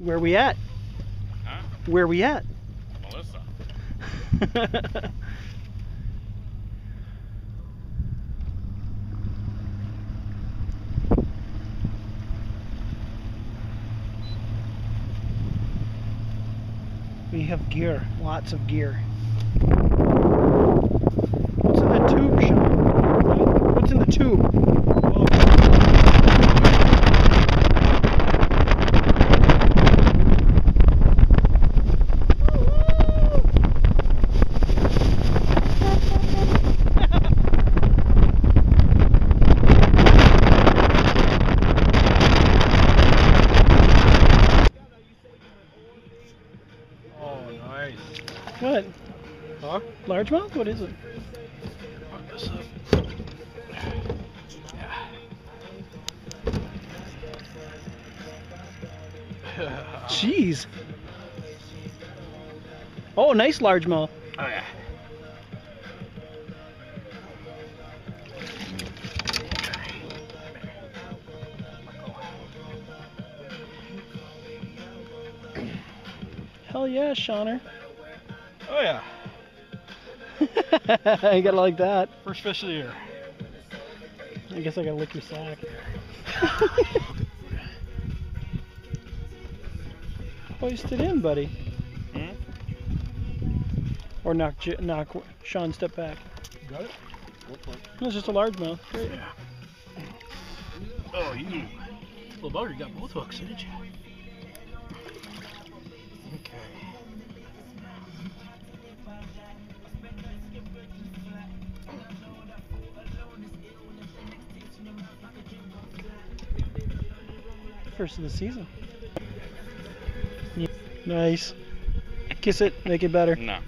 Where we at? Huh? Where we at? Melissa. We have gear, lots of gear. What's in the tube, Sean? What's in the tube? What? Huh? Largemouth? What is it? Mark this up. Yeah. Jeez. Oh, nice largemouth. Oh yeah. Hell yeah, Shawner. Oh yeah. You gotta like that. First fish of the year. I guess I gotta lick your sack. Hoist it in, buddy. Hmm? Or knock Sean, step back. Got it? No, it's just a largemouth. Great. Yeah. Oh, you little bugger, you got both hooks, didn't you? Okay. First of the season. Yeah. Nice. Kiss it, make it better. No.